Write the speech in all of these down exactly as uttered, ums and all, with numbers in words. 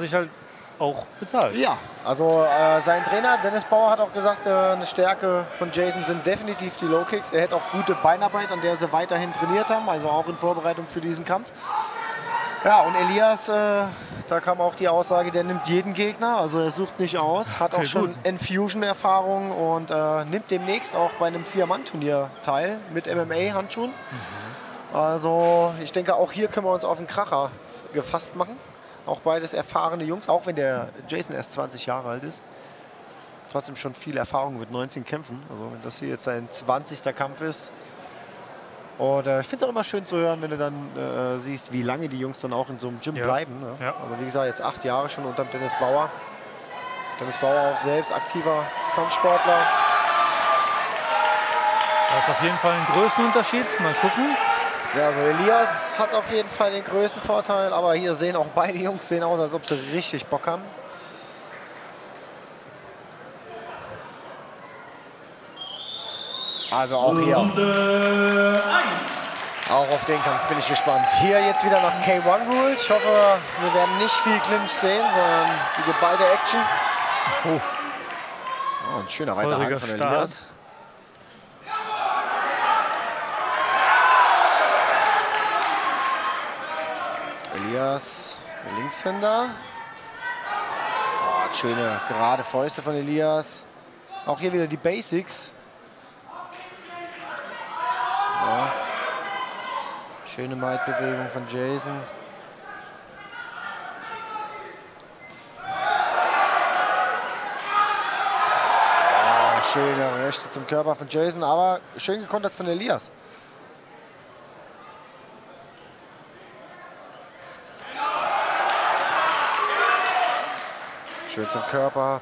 sich halt auch bezahlt. Ja, also äh, sein Trainer Dennis Bauer hat auch gesagt, äh, eine Stärke von Jason sind definitiv die Low-Kicks. Er hat auch gute Beinarbeit, an der sie weiterhin trainiert haben, also auch in Vorbereitung für diesen Kampf. Ja, und Elias, äh, da kam auch die Aussage, der nimmt jeden Gegner, also er sucht nicht aus, hat okay, auch schon Infusion-Erfahrung und äh, nimmt demnächst auch bei einem Vier-Mann-Turnier teil mit M M A-Handschuhen. Mhm. Also ich denke, auch hier können wir uns auf einen Kracher gefasst machen. Auch beides erfahrene Jungs, auch wenn der Jason erst zwanzig Jahre alt ist. Trotzdem schon viel Erfahrung mit neunzehn Kämpfen, also wenn das hier jetzt sein zwanzigster Kampf ist. Und äh, ich finde es auch immer schön zu hören, wenn du dann äh, siehst, wie lange die Jungs dann auch in so einem Gym ja. bleiben. Ne? Ja. Aber wie gesagt, jetzt acht Jahre schon unter Dennis Bauer. Dennis Bauer auch selbst aktiver Kampfsportler. Das ist auf jeden Fall ein Größenunterschied. Mal gucken. Ja, also Elias hat auf jeden Fall den größten Vorteil. Aber hier sehen auch beide Jungs sehen aus, als ob sie richtig Bock haben. Also auch hier. Auch auf den Kampf bin ich gespannt. Hier jetzt wieder nach K eins Rules. Ich hoffe, wir werden nicht viel Clinch sehen, sondern die geballte Action. Oh. Oh, ein schöner weiterer Hand von Elias. Elias, der Linkshänder. Oh, schöne gerade Fäuste von Elias. Auch hier wieder die Basics. Ja. Schöne Maidbewegung von Jason. Ja, schöne Rechte zum Körper von Jason, aber schön gekontert von Elias. Schön zum Körper.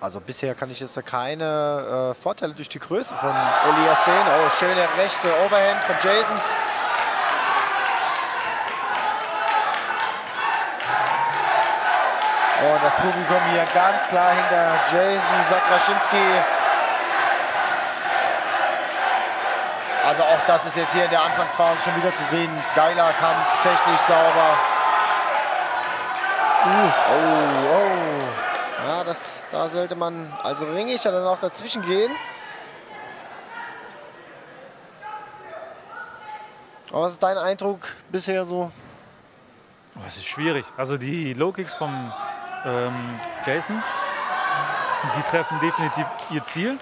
Also bisher kann ich jetzt da keine äh, Vorteile durch die Größe von Elias sehen. Oh, schöne rechte Overhand von Jason. Und das Publikum hier ganz klar hinter Jason Sakraschinsky. Also auch das ist jetzt hier in der Anfangsphase schon wieder zu sehen. Geiler Kampf, technisch sauber. Uh, oh, oh. Ja, das, da sollte man also ringig dann auch dazwischen gehen. Aber was ist dein Eindruck bisher so? Oh, das ist schwierig. Also die Low-Kicks vom ähm, Jason, die treffen definitiv ihr Ziel.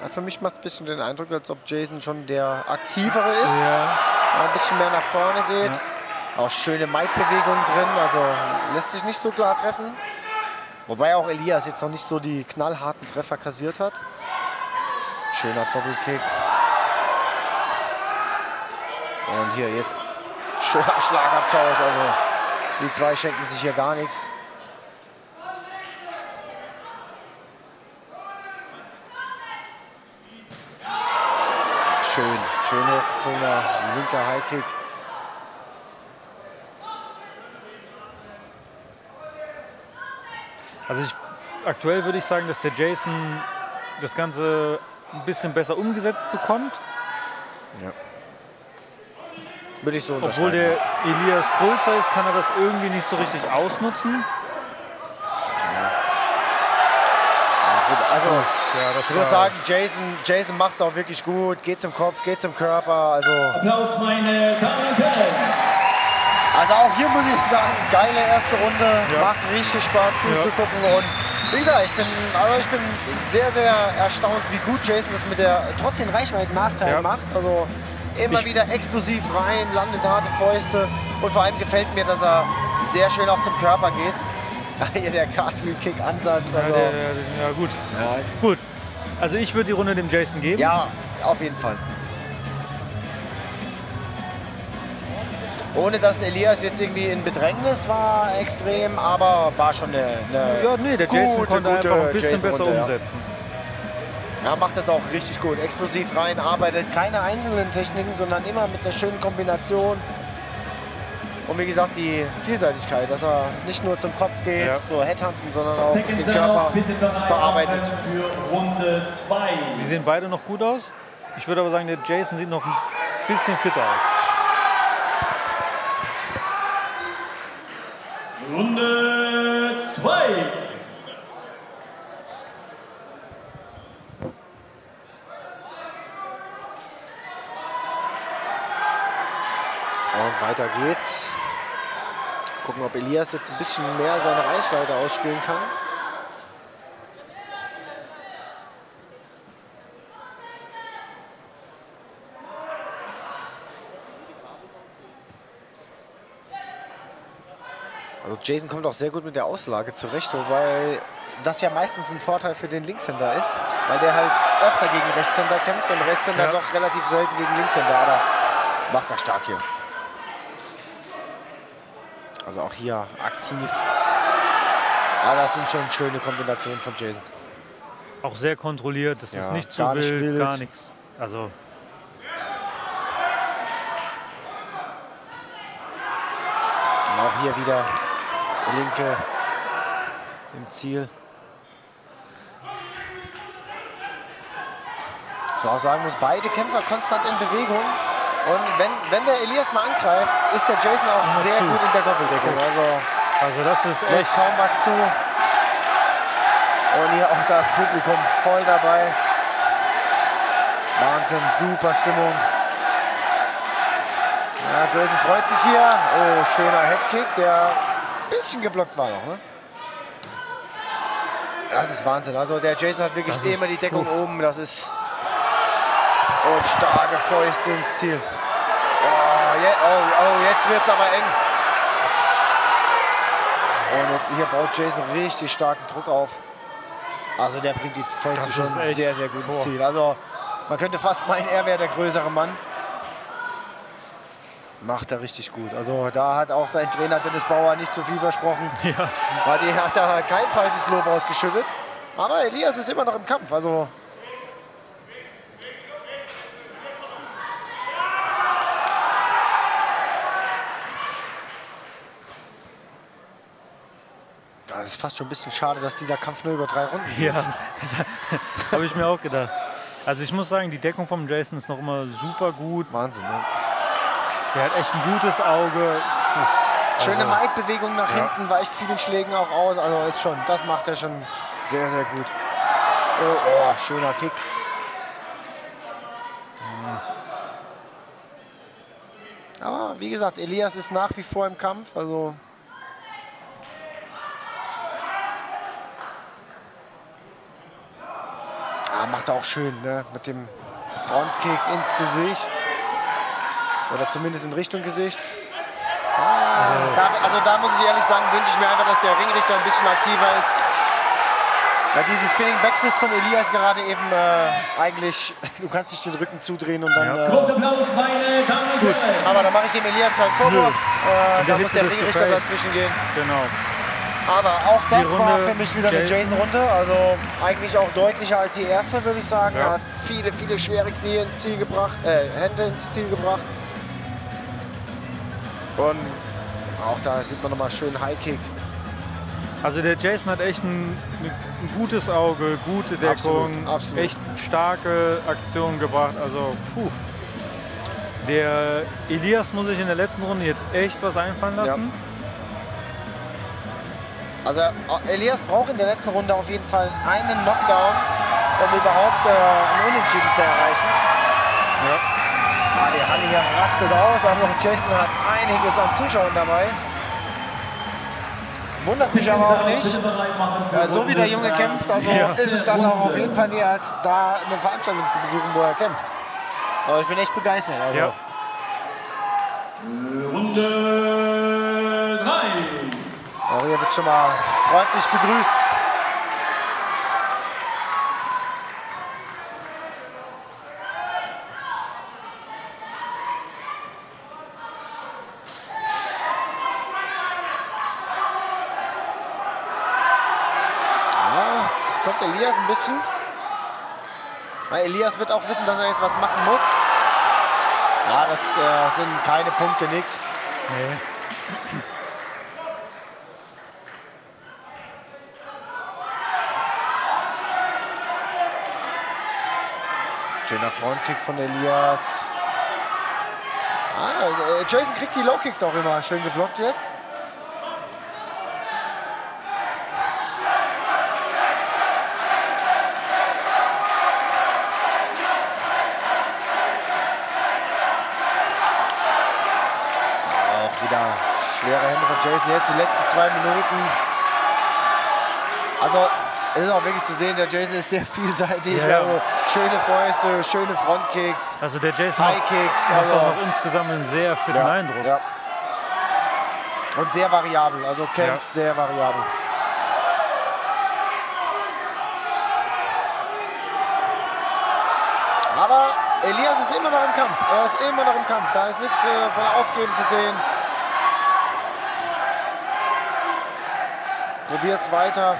Ja, für mich macht es ein bisschen den Eindruck, als ob Jason schon der aktivere ist, ja. ein bisschen mehr nach vorne geht. Ja. Auch schöne Maidbewegung drin, also lässt sich nicht so klar treffen. Wobei auch Elias jetzt noch nicht so die knallharten Treffer kassiert hat. Schöner Doppelkick. Und hier jetzt schöner Schlagabtausch, also die zwei schenken sich hier gar nichts. Schön, schön hochgezogener linker Highkick. Also ich, aktuell würde ich sagen, dass der Jason das Ganze ein bisschen besser umgesetzt bekommt. Ja. Würde ich so unterschreiben. Obwohl der Elias größer ist, kann er das irgendwie nicht so richtig ausnutzen. Ja. Ja, gut, also ja, das ich würde sagen, Jason, Jason macht es auch wirklich gut. Geht zum Kopf, geht zum Körper. Also. Applaus, meine Damen und Herren. Also auch hier muss ich sagen, geile erste Runde, ja. macht richtig Spaß zuzugucken ja. und wie gesagt, ich bin, also ich bin sehr, sehr erstaunt, wie gut Jason das mit der, trotz den Reichweiten-Nachteil ja. macht, also immer ich wieder explosiv rein, landet harte Fäuste und vor allem gefällt mir, dass er sehr schön auch zum Körper geht. Hier der Cartwheel-Kick-Ansatz. Also ja, ja, ja gut. Ja. Gut, also ich würde die Runde dem Jason geben. Ja, auf jeden Fall. Ohne dass Elias jetzt irgendwie in Bedrängnis war, extrem, aber war schon eine, eine ja, nee, der Jason gute, konnte gute einfach ein bisschen Jason besser Runde, umsetzen. Ja. Ja, macht das auch richtig gut. Explosiv rein, arbeitet keine einzelnen Techniken, sondern immer mit einer schönen Kombination. Und wie gesagt, die Vielseitigkeit, dass er nicht nur zum Kopf geht, ja. so Headhunten, sondern auch Second den Körper bearbeitet. Für Runde zwei. Die sehen beide noch gut aus. Ich würde aber sagen, der Jason sieht noch ein bisschen fitter aus. Runde zwei. Und weiter geht's. Gucken, ob Elias jetzt ein bisschen mehr seine Reichweite ausspielen kann. Also Jason kommt auch sehr gut mit der Auslage zurecht, wobei das ja meistens ein Vorteil für den Linkshänder ist, weil der halt öfter gegen Rechtshänder kämpft und Rechtshänder ja. doch relativ selten gegen Linkshänder. Aber macht er stark hier. Also auch hier aktiv. Ja, das sind schon schöne Kombinationen von Jason. Auch sehr kontrolliert, das ja, ist nicht zu gar wild, nicht wild, gar nichts. Also. Und auch hier wieder linke im Ziel. Was man auch sagen muss, beide Kämpfer konstant in Bewegung. Und wenn, wenn der Elias mal angreift, ist der Jason auch sehr gut in der Doppeldecke. Also, also das ist echt kaum was zu. Und hier auch das Publikum voll dabei. Wahnsinn, super Stimmung. Ja, Jason freut sich hier. Oh, schöner Headkick, der ein bisschen geblockt war noch. Ne? Das ist Wahnsinn. Also der Jason hat wirklich immer die Deckung oben. Das ist und starke Fäuste ins Ziel. Oh, je, oh, oh, jetzt wird es aber eng. Und hier baut Jason richtig starken Druck auf. Also der bringt die Fäuste schon sehr, sehr gut ins Ziel. Also man könnte fast meinen, er wäre der größere Mann. Macht er richtig gut. Also da hat auch sein Trainer Dennis Bauer nicht zu viel versprochen. Ja. Weil die hat da kein falsches Lob ausgeschüttet. Aber Elias ist immer noch im Kampf. Also das ist fast schon ein bisschen schade, dass dieser Kampf nur über drei Runden geht. Ja, das habe ich mir auch gedacht. Also ich muss sagen, die Deckung vom Jason ist noch immer super gut. Wahnsinn, ne? Der hat echt ein gutes Auge. Also, schöne Mike-Bewegung nach ja. hinten, weicht vielen Schlägen auch aus. Also ist schon, das macht er schon sehr, sehr gut. Oh, oh, schöner Kick. Aber wie gesagt, Elias ist nach wie vor im Kampf. Also macht er auch schön, ne? Mit dem Frontkick ins Gesicht. Oder zumindest in Richtung Gesicht. Ah, oh. da, also da muss ich ehrlich sagen, wünsche ich mir einfach, dass der Ringrichter ein bisschen aktiver ist. Weil dieses Spinning Backfist von Elias gerade eben äh, eigentlich, du kannst dich den Rücken zudrehen und dann... Ja. Äh, Großer Applaus, meine Damen und Herren. Aber da mache ich dem Elias keinen Vorwurf. Äh, da muss der Ringrichter gefällt. dazwischen gehen. Genau. Aber auch das war für mich wieder eine Jason-Runde, also eigentlich auch deutlicher als die erste, würde ich sagen. Ja. Er hat viele, viele schwere Knie ins Ziel gebracht, äh, Hände ins Ziel gebracht. Und auch da sieht man nochmal schön High-Kick. Also der Jason hat echt ein, ein gutes Auge, gute Deckung, absolut, absolut. echt starke Aktionen gebracht. Also puh. Der Elias muss sich in der letzten Runde jetzt echt was einfallen lassen. Ja. Also Elias braucht in der letzten Runde auf jeden Fall einen Knockdown, um überhaupt äh, einen Unentschieden zu erreichen. Ja. Ah, die Halle hier rastet aus, aber Jason hat einiges an Zuschauern dabei. Wundert mich aber auch nicht. Ja, so wie der Junge kämpft, also ja. ist es das auch auf jeden Fall eher als da eine Veranstaltung zu besuchen, wo er kämpft. Aber ich bin echt begeistert. Also. Ja. Runde drei. Oh, hier wird schon mal freundlich begrüßt. Ja, jetzt kommt Elias ein bisschen. Weil Elias wird auch wissen, dass er jetzt was machen muss. Ja, das äh, sind keine Punkte, nix. Nee. Schöner Frontkick von Elias. Ah, Jason kriegt die Low-Kicks auch immer schön geblockt jetzt. Auch wieder schwere Hände von Jason jetzt die letzten zwei Minuten. Also es ist auch wirklich zu sehen, der Jason ist sehr vielseitig. Ja, ja. Also, schöne Fäuste, schöne Frontkicks, also der Jason High-Kicks. Also hat auch insgesamt einen sehr fitten ja, Eindruck. Ja. Und sehr variabel, also kämpft ja. sehr variabel. Aber Elias ist immer noch im Kampf, er ist immer noch im Kampf. Da ist nichts äh, von Aufgeben zu sehen. Probiert's weiter.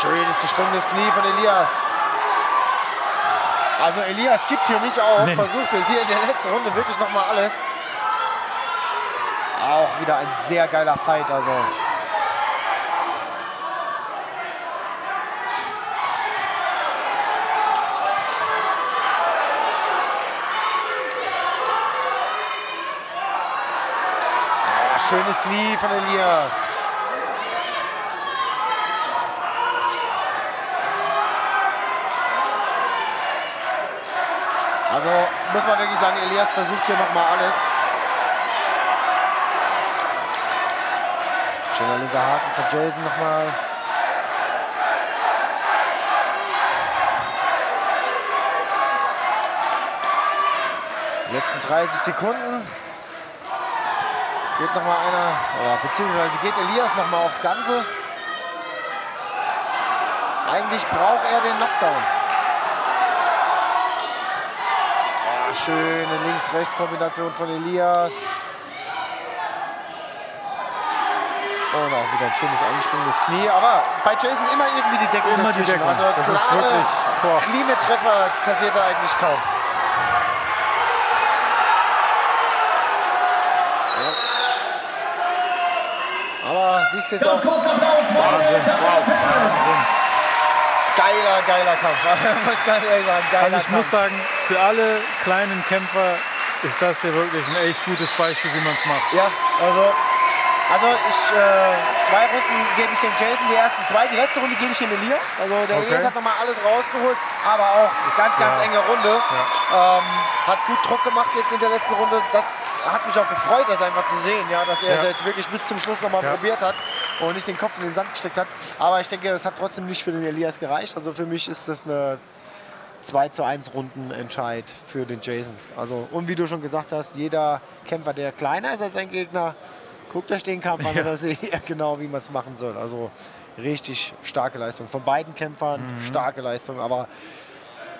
Schönes geschwungenes Knie von Elias. Also Elias gibt hier nicht auf, nee. Versucht es hier in der letzten Runde wirklich nochmal alles. Auch wieder ein sehr geiler Fight. Also. Ja, schönes Knie von Elias. Also muss man wirklich sagen, Elias versucht hier nochmal alles. Schöner linker Haken für Jason nochmal. Letzten dreißig Sekunden. Geht nochmal einer, oder beziehungsweise geht Elias nochmal aufs Ganze. Eigentlich braucht er den Knockdown. Schöne Links-Rechts-Kombination von Elias. Und auch wieder ein schönes eingesprungenes Knie. Aber bei Jason immer irgendwie die Deckung immer dazwischen. Die Deckung. Also das klare, ist wirklich boah. Cleane Treffer kassiert er eigentlich kaum. Ja. Aber siehst du jetzt auch... Geiler, geiler Kampf. Ich kann ehrlich sagen, geiler also ich Kampf. Muss sagen, für alle kleinen Kämpfer ist das hier wirklich ein echt gutes Beispiel, wie man es macht. Ja, also, also ich, äh, zwei Runden gebe ich dem Jason, die ersten zwei. Die letzte Runde gebe ich dem Elias. Also der okay. Elias hat nochmal alles rausgeholt, aber auch ist, ganz, ganz ja. enge Runde. Ja. Ähm, hat gut Druck gemacht jetzt in der letzten Runde. Das hat mich auch gefreut, das einfach zu sehen, ja, dass er ja. es jetzt wirklich bis zum Schluss nochmal ja. probiert hat. Und nicht den Kopf in den Sand gesteckt hat. Aber ich denke, das hat trotzdem nicht für den Elias gereicht. Also für mich ist das eine zwei zu eins Rundenentscheid für den Jason. Also, und wie du schon gesagt hast, jeder Kämpfer, der kleiner ist als ein Gegner, guckt euch den Kampf an, ja. dass ihr genau, wie man es machen soll. Also richtig starke Leistung. Von beiden Kämpfern mhm. starke Leistung. Aber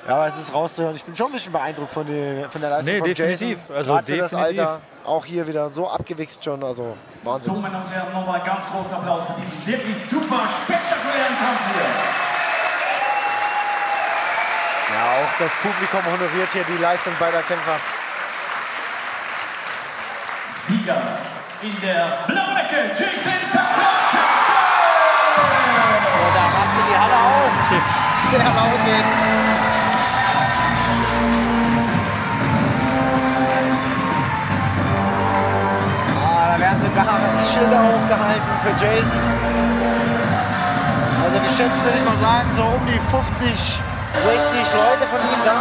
ja, aber es ist rauszuhören. Ich bin schon ein bisschen beeindruckt von, die, von der Leistung nee, von definitiv. Jason. Also definitiv. Das Alter auch hier wieder so abgewichst schon. Also Wahnsinn. So, meine Damen und Herren, nochmal ganz großen Applaus für diesen wirklich super spektakulären Kampf hier. Ja, auch das Publikum honoriert hier die Leistung beider Kämpfer. Sieger in der blauen Ecke, Jason Sakraschinsky. Oh, da macht die Halle auf. Sehr laut jetzt. Sogar Schilder hochgehalten für Jason. Also geschätzt würde ich mal sagen, so um die fünfzig, sechzig Leute von ihm da.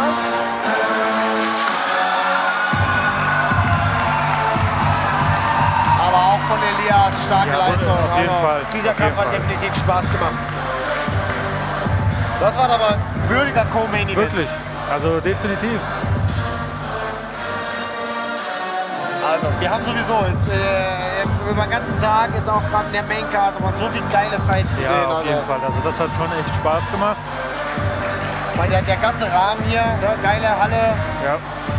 Aber auch von Elias starke ja, Leistung. Auf jeden Fall. Dieser Kampf hat definitiv Spaß gemacht. Das war aber ein würdiger Co-Main-Event. Wirklich, also definitiv. Also, wir haben sowieso jetzt, äh, über den ganzen Tag jetzt auch gerade in der Maincard aber so viele geile Fights gesehen. Ja, auf jeden also. Fall. Also das hat schon echt Spaß gemacht. Weil der, der ganze Rahmen hier, ne, geile Halle, ja.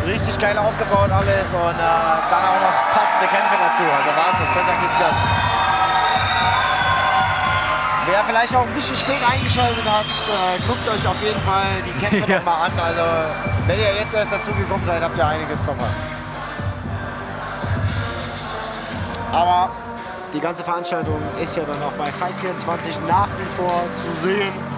richtig geil aufgebaut alles und äh, dann auch noch passende Kämpfe dazu. Also Wahnsinn, besser geht's dann. Wer vielleicht auch ein bisschen spät eingeschaltet hat, äh, guckt euch auf jeden Fall die Kämpfe ja. nochmal an. Also wenn ihr jetzt erst dazugekommen seid, habt ihr einiges verpasst. Aber die ganze Veranstaltung ist ja dann auch bei Fight vierundzwanzig nach wie vor zu sehen.